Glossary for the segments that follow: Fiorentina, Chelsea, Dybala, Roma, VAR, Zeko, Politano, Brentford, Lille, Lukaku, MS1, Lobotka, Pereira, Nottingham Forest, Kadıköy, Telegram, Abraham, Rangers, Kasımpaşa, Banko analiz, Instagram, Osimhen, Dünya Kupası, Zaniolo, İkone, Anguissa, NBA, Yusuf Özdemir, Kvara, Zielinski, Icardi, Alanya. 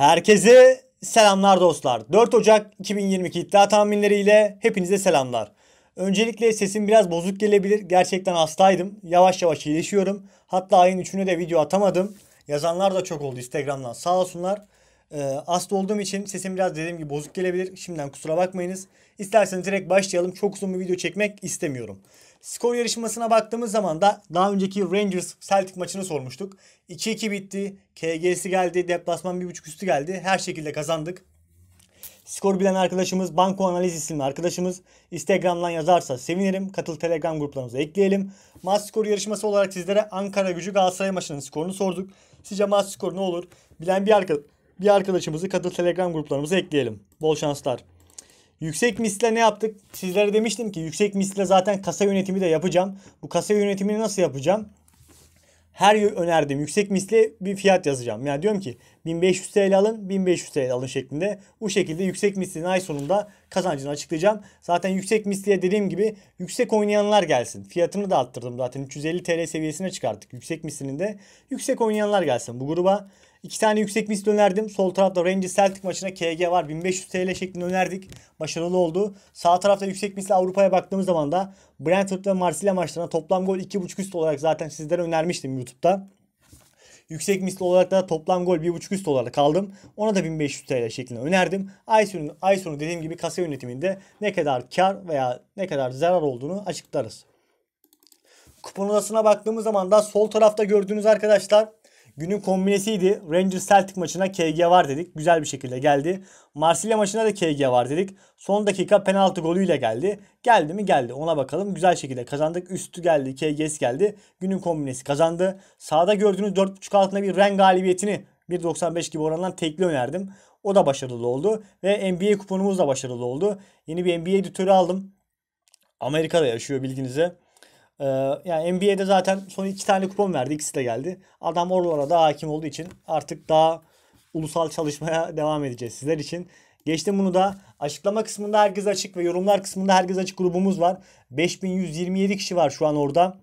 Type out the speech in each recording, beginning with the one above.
Herkese selamlar dostlar. 4 Ocak 2022 iddia tahminleriyle hepinize selamlar. Öncelikle sesim biraz bozuk gelebilir. Gerçekten hastaydım. Yavaş yavaş iyileşiyorum. Hatta ayın 3'üne de video atamadım. Yazanlar da çok oldu Instagram'dan. Sağ olsunlar. Hasta olduğum için sesim biraz dediğim gibi bozuk gelebilir. Şimdiden kusura bakmayınız. İsterseniz direkt başlayalım. Çok uzun bir video çekmek istemiyorum. Skor yarışmasına baktığımız zaman da daha önceki Rangers Celtic maçını sormuştuk. 2-2 bitti. KG'si geldi. Deplasman 1.5 üstü geldi. Her şekilde kazandık. Skor bilen arkadaşımız Banko Analiz isimli arkadaşımız Instagram'dan yazarsa sevinirim. Katıl Telegram gruplarımıza ekleyelim. Maç skoru yarışması olarak sizlere Ankara gücü Galatasaray maçının skorunu sorduk. Sizce maç skoru ne olur? Bilen bir arkadaşımızı katıl Telegram gruplarımıza ekleyelim. Bol şanslar. Yüksek misle ne yaptık? Sizlere demiştim ki yüksek misle zaten kasa yönetimi de yapacağım. Bu kasa yönetimini nasıl yapacağım? Her önerdiğim yüksek misle bir fiyat yazacağım. Yani diyorum ki 1500 TL alın, 1500 TL alın şeklinde. Bu şekilde yüksek mislinin ay sonunda kazancını açıklayacağım. Zaten yüksek misliye dediğim gibi yüksek oynayanlar gelsin. Fiyatını da arttırdım zaten. 350 TL seviyesine çıkarttık. Yüksek mislinin de yüksek oynayanlar gelsin bu gruba. 2 tane yüksek misli önerdim. Sol tarafta Rangers Celtic maçına KG var. 1500 TL şeklinde önerdik. Başarılı oldu. Sağ tarafta yüksek misli Avrupa'ya baktığımız zaman da Brentford ve Marsilya maçlarına toplam gol 2.5 üst olarak zaten sizlere önermiştim YouTube'da. Yüksek misli olarak da toplam gol 1.5 üst olarak kaldım. Ona da 1500 TL şeklinde önerdim. Ay sonu dediğim gibi kasa yönetiminde ne kadar kar veya ne kadar zarar olduğunu açıklarız. Kupon odasına baktığımız zaman da sol tarafta gördüğünüz arkadaşlar günün kombinesiydi. Rangers Celtic maçına KG var dedik. Güzel bir şekilde geldi. Marsilya maçına da KG var dedik. Son dakika penaltı golüyle geldi. Geldi mi? Geldi. Ona bakalım. Güzel şekilde kazandık. Üstü geldi. KG'si geldi. Günün kombinesi kazandı. Sağda gördüğünüz 4.5 altında bir Ren galibiyetini 1.95 gibi oranından tekli önerdim. O da başarılı oldu. Ve NBA kuponumuz da başarılı oldu. Yeni bir NBA editörü aldım. Amerika'da yaşıyor bilginize. Yani NBA'de zaten son 2 tane kupon verdi. İkisi de geldi. Adam oralara daha hakim olduğu için artık daha ulusal çalışmaya devam edeceğiz sizler için. Geçtim bunu da. Açıklama kısmında herkes açık ve yorumlar kısmında herkes açık grubumuz var. 5127 kişi var şu an orada.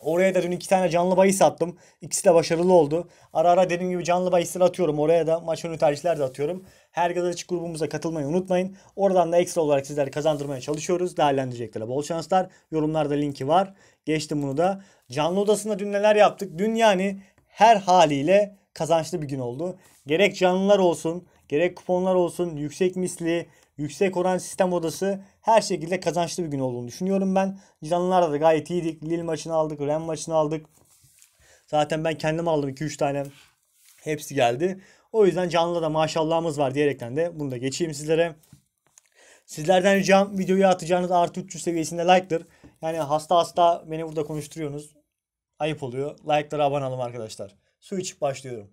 Oraya da dün 2 tane canlı bahis attım. İkisi de başarılı oldu. Ara ara dediğim gibi canlı bahisleri atıyorum. Oraya da maç önü tercihler de atıyorum. Herkes açık grubumuza katılmayı unutmayın. Oradan da ekstra olarak sizleri kazandırmaya çalışıyoruz. Değerlendireceklere bol şanslar. Yorumlarda linki var. Geçtim bunu da. Canlı odasında dün neler yaptık? Dün yani her haliyle kazançlı bir gün oldu. Gerek canlılar olsun, gerek kuponlar olsun, yüksek misli, yüksek oran sistem odası her şekilde kazançlı bir gün olduğunu düşünüyorum ben. Canlılarda da gayet iyiydik. Lille maçını aldık, Ren maçını aldık. Zaten ben kendim aldım 2-3 tane. Hepsi geldi. O yüzden canlıda da maşallahımız var diyerekten de bunu da geçeyim sizlere. Sizlerden ricam videoyu atacağınız artı 300 seviyesinde like'dır. Yani hasta beni burada konuşturuyorsunuz. Ayıp oluyor. Like'lara abone olalım arkadaşlar. Su içip başlıyorum.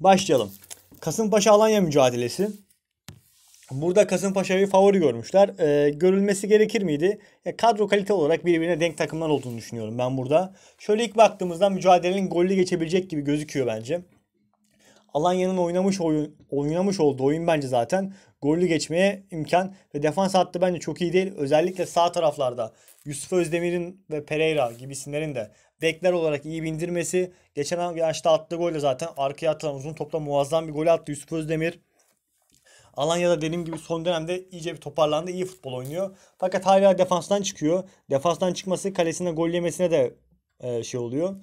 Başlayalım. Kasımpaşa Alanya mücadelesi. Burada Kasımpaşa'yı favori görmüşler. Görülmesi gerekir miydi? Kadro kalite olarak birbirine denk takımlar olduğunu düşünüyorum ben burada. Şöyle ilk baktığımızda mücadelenin gollü geçebilecek gibi gözüküyor bence. Alanya'nın oynamış olduğu oyun bence zaten gollü geçmeye imkan ve defans hattı bence çok iyi değil. Özellikle sağ taraflarda Yusuf Özdemir'in ve Pereira gibi isimlerin de bekler olarak iyi bindirmesi. Geçen yaşta attığı golle zaten arkaya atılan uzun topla muazzam bir gol attı Yusuf Özdemir. Alanya'da dediğim gibi son dönemde iyice bir toparlandı. İyi futbol oynuyor. Fakat hala defanstan çıkıyor. Defanstan çıkması kalesine gol yemesine de şey oluyor.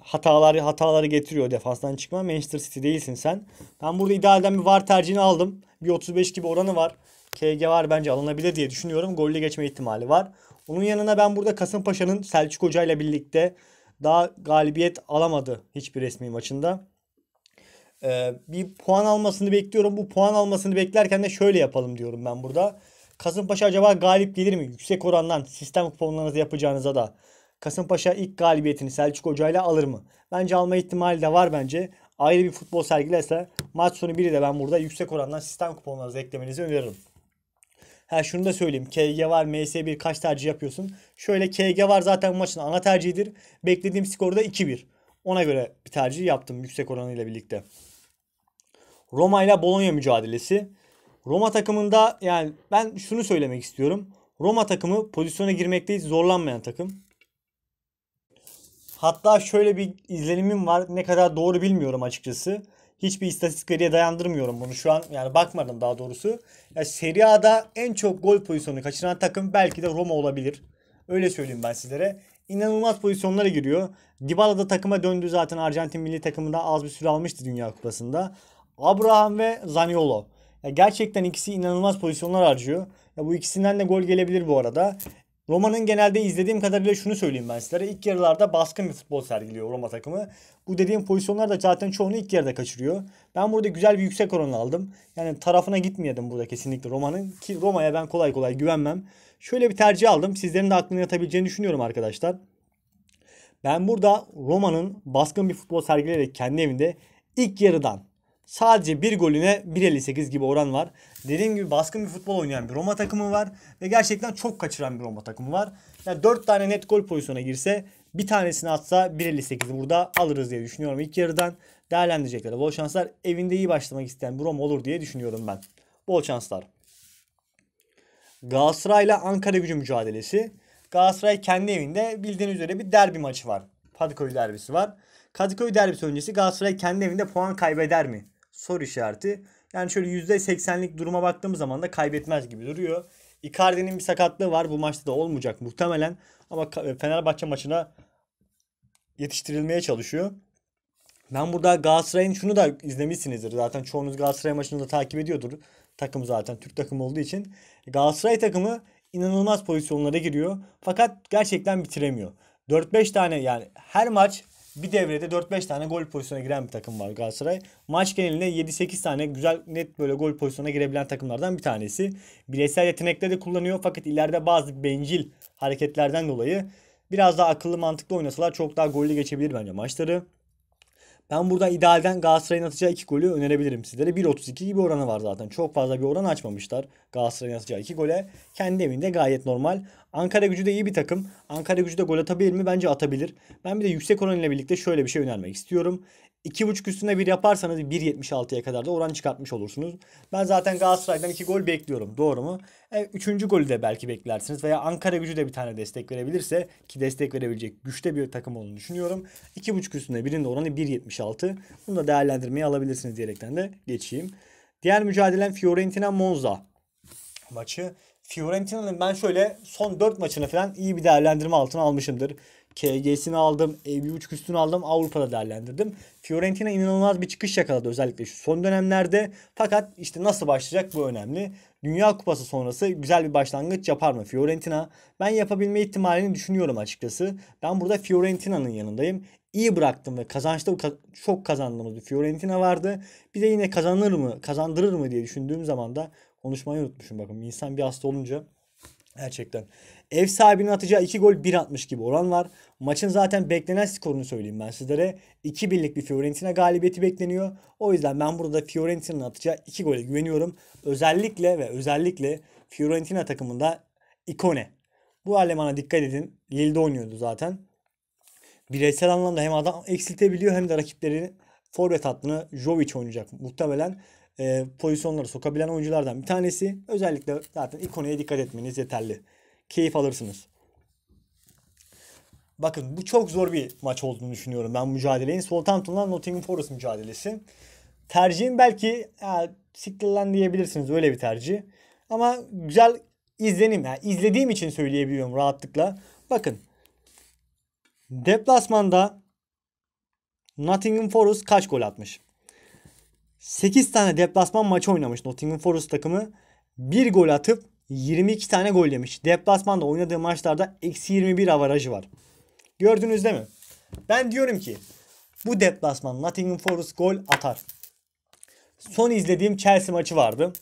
Hataları getiriyor defanstan çıkma. Manchester City değilsin sen. Ben burada idealden bir VAR tercihini aldım. Bir 35 gibi oranı var. KG var bence alınabilir diye düşünüyorum. Golle geçme ihtimali var. Onun yanına ben burada Kasımpaşa'nın Selçuk Hoca ile birlikte daha galibiyet alamadı hiçbir resmi maçında. Bir puan almasını bekliyorum. Bu puan almasını beklerken de şöyle yapalım diyorum ben burada. Kasımpaşa acaba galip gelir mi? Yüksek orandan sistem kuponlarınızı yapacağınıza da Kasımpaşa ilk galibiyetini Selçuk Hoca ile alır mı? Bence alma ihtimali de var bence. Ayrı bir futbol sergilerse maç sonu biri de ben burada yüksek orandan sistem kuponlarınızı eklemenizi öneririm. Şunu da söyleyeyim. KG var, MS1 kaç tercih yapıyorsun? Şöyle KG var zaten maçın ana tercihidir. Beklediğim skorda 2-1. Ona göre bir tercih yaptım yüksek oranıyla birlikte. Roma ile Bologna mücadelesi. Roma takımında yani ben şunu söylemek istiyorum. Roma takımı pozisyona girmekte hiç zorlanmayan takım. Hatta şöyle bir izlenimim var. Ne kadar doğru bilmiyorum açıkçası. Hiçbir istatistikleriye dayandırmıyorum bunu şu an. Yani bakmadım daha doğrusu. Ya Serie A'da en çok gol pozisyonunu kaçıran takım belki de Roma olabilir. Öyle söyleyeyim ben sizlere. İnanılmaz pozisyonlara giriyor. Dybala da takıma döndü zaten. Arjantin milli takımında az bir süre almıştı Dünya Kupası'nda. Abraham ve Zaniolo. Ya gerçekten ikisi inanılmaz pozisyonlar harcıyor. Ya bu ikisinden de gol gelebilir bu arada. Roma'nın genelde izlediğim kadarıyla şunu söyleyeyim ben sizlere. İlk yarılarda baskın bir futbol sergiliyor Roma takımı. Bu dediğim pozisyonlar da zaten çoğunu ilk yarıda kaçırıyor. Ben burada güzel bir yüksek oran aldım. Yani tarafına gitmeyelim burada kesinlikle Roma'nın. Ki Roma'ya ben kolay kolay güvenmem. Şöyle bir tercih aldım. Sizlerin de aklına yatabileceğini düşünüyorum arkadaşlar. Ben burada Roma'nın baskın bir futbol sergileyerek kendi evinde ilk yarıdan sadece bir golüne 1.58 gibi oran var. Dediğim gibi baskın bir futbol oynayan bir Roma takımı var. Ve gerçekten çok kaçıran bir Roma takımı var. Yani 4 tane net gol pozisyona girse bir tanesini atsa 1.58'i burada alırız diye düşünüyorum. İlk yarıdan değerlendirecekler. Bol şanslar. Evinde iyi başlamak isteyen bir Roma olur diye düşünüyorum ben. Bol şanslar. Galatasaray ile Ankara gücü mücadelesi. Galatasaray kendi evinde bildiğiniz üzere bir derbi maçı var. Kadıköy derbisi var. Kadıköy derbisi öncesi Galatasaray kendi evinde puan kaybeder mi? Soru işareti. Yani şöyle %80'lik duruma baktığımız zaman da kaybetmez gibi duruyor. Icardi'nin bir sakatlığı var. Bu maçta da olmayacak muhtemelen. Ama Fenerbahçe maçına yetiştirilmeye çalışıyor. Ben burada Galatasaray'ın şunu da izlemişsinizdir. Zaten çoğunuz Galatasaray maçını da takip ediyordur. Takım zaten Türk takımı olduğu için. Galatasaray takımı inanılmaz pozisyonlara giriyor. Fakat gerçekten bitiremiyor. 4-5 tane yani her maç bir devrede 4-5 tane gol pozisyonuna giren bir takım var Galatasaray. Maç genelinde 7-8 tane güzel net böyle gol pozisyonuna girebilen takımlardan bir tanesi. Bireysel yetenekleri de kullanıyor fakat ileride bazı bencil hareketlerden dolayı biraz daha akıllı mantıklı oynasalar çok daha gollü geçebilir bence maçları. Ben burada idealden Galatasaray'ın atacağı 2 golü önerebilirim sizlere. 1.32 gibi oranı var zaten. Çok fazla bir oran açmamışlar Galatasaray'ın atacağı 2 gole. Kendi evinde gayet normal. Ankara gücü de iyi bir takım. Ankara gücü de gol atabilir mi? Bence atabilir. Ben bir de yüksek oran ile birlikte şöyle bir şey önermek istiyorum. 2.5 üstüne 1 yaparsanız 1.76'ya kadar da oran çıkartmış olursunuz. Ben zaten Galatasaray'dan 2 gol bekliyorum. Doğru mu? 3. golü de belki beklersiniz. Veya Ankara gücü de bir tane destek verebilirse ki destek verebilecek güçte bir takım olduğunu düşünüyorum. 2.5 üstüne 1'in de oranı 1.76. Bunu da değerlendirmeye alabilirsiniz diyerekten de geçeyim. Diğer mücadelem Fiorentina Monza maçı. Fiorentina'nın ben şöyle son 4 maçını falan iyi bir değerlendirme altına almışımdır. KG'sini aldım, EV3 üstünü aldım, Avrupa'da değerlendirdim. Fiorentina inanılmaz bir çıkış yakaladı özellikle şu son dönemlerde. Fakat işte nasıl başlayacak bu önemli. Dünya Kupası sonrası güzel bir başlangıç yapar mı Fiorentina? Ben yapabilme ihtimalini düşünüyorum açıkçası. Ben burada Fiorentina'nın yanındayım. İyi bıraktım ve kazançta çok kazandığımız bir Fiorentina vardı. Bir de yine kazandırır mı diye düşündüğüm zaman da konuşmayı unutmuşum bakın. İnsan bir hasta olunca gerçekten. Ev sahibinin atacağı 2 gol 1.60 gibi oran var. Maçın zaten beklenen skorunu söyleyeyim ben sizlere. 2-1'lik bir Fiorentina galibiyeti bekleniyor. O yüzden ben burada Fiorentina'nın atacağı 2 gole güveniyorum. Özellikle Fiorentina takımında İkone. Bu elemana dikkat edin. Lille'de oynuyordu zaten. Bireysel anlamda hem adam eksiltebiliyor hem de rakipleri forvet hattını Jovic oynayacak muhtemelen. Pozisyonları sokabilen oyunculardan bir tanesi. Özellikle zaten İkone'ye dikkat etmeniz yeterli. Keyif alırsınız. Bakın bu çok zor bir maç olduğunu düşünüyorum. Ben mücadeleyin Southampton'la Nottingham Forest mücadelesi. Tercihim belki siktirlen diyebilirsiniz. Öyle bir tercih. Ama güzel izlenim. Yani izlediğim için söyleyebiliyorum rahatlıkla. Bakın. Deplasmanda Nottingham Forest kaç gol atmış? 8 tane deplasman maçı oynamış Nottingham Forest takımı. 1 gol atıp 22 tane gol yemiş. Deplasmanda oynadığı maçlarda -21 averajı var. Gördünüz değil mi? Ben diyorum ki bu deplasman Nottingham Forest gol atar. Son izlediğim Chelsea maçı vardı.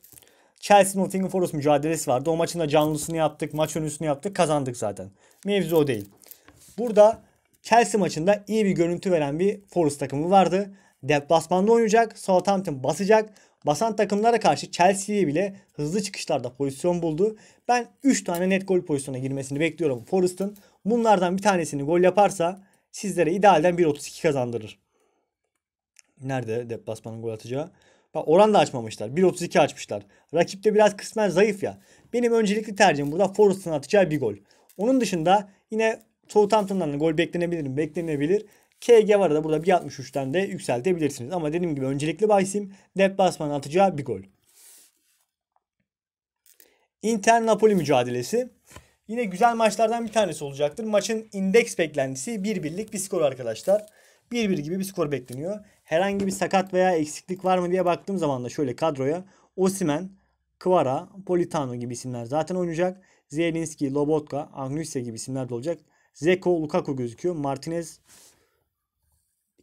Chelsea Nottingham Forest mücadelesi vardı. O maçın da canlısını yaptık. Maç önüsünü yaptık. Kazandık zaten. Mevzu o değil. Burada Chelsea maçında iyi bir görüntü veren bir Forest takımı vardı. Deplasmanda oynayacak. Southampton basacak. Basan takımlara karşı Chelsea'ye bile hızlı çıkışlarda pozisyon buldu. Ben 3 tane net gol pozisyona girmesini bekliyorum Forrest'ın. Bunlardan bir tanesini gol yaparsa sizlere idealden 1.32 kazandırır. Nerede deplasmanın gol atacağı? Bak oran da açmamışlar. 1.32 açmışlar. Rakip de biraz kısmen zayıf ya. Benim öncelikli tercihim burada Forrest'ın atacağı bir gol. Onun dışında yine Southampton'dan da gol beklenebilir mi? Beklenebilir. KG var da burada 1.63'ten de yükseltebilirsiniz. Ama dediğim gibi öncelikli bahsim deplasmanın atacağı bir gol. Inter-Napoli mücadelesi. Yine güzel maçlardan bir tanesi olacaktır. Maçın indeks beklentisi 1-1'lik bir skor arkadaşlar. 1-1 gibi bir skor bekleniyor. Herhangi bir sakat veya eksiklik var mı diye baktığım zaman da şöyle kadroya Osimhen, Kvara, Politano gibi isimler zaten oynayacak. Zielinski, Lobotka, Anguissa gibi isimler de olacak. Zeko, Lukaku gözüküyor. Martinez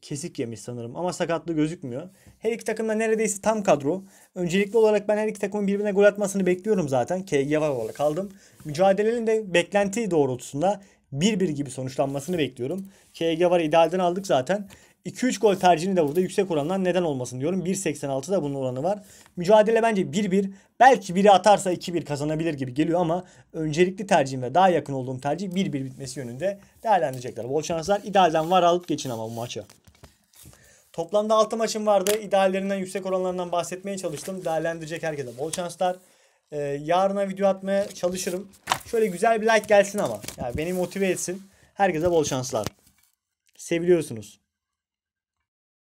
kesik yemiş sanırım ama sakatlığı gözükmüyor. Her iki takımda neredeyse tam kadro. Öncelikli olarak ben her iki takımın birbirine gol atmasını bekliyorum zaten. KG var olarak aldım. Mücadelenin de beklenti doğrultusunda 1-1 gibi sonuçlanmasını bekliyorum. KG var idealden aldık zaten. 2-3 gol tercihini de burada yüksek orandan neden olmasın diyorum. 1.86 da bunun oranı var. Mücadele bence 1-1. Belki biri atarsa 2-1 kazanabilir gibi geliyor ama öncelikli tercihim ve daha yakın olduğum tercih 1-1 bitmesi yönünde değerlendirecekler. Bol şanslar. İdealden var alıp geçin ama bu maça. Toplamda 6 maçım vardı. İdeallerinden, yüksek oranlarından bahsetmeye çalıştım. Değerlendirecek herkese bol şanslar. Yarına video atmaya çalışırım. Şöyle güzel bir like gelsin ama. Yani beni motive etsin. Herkese bol şanslar. Seviliyorsunuz.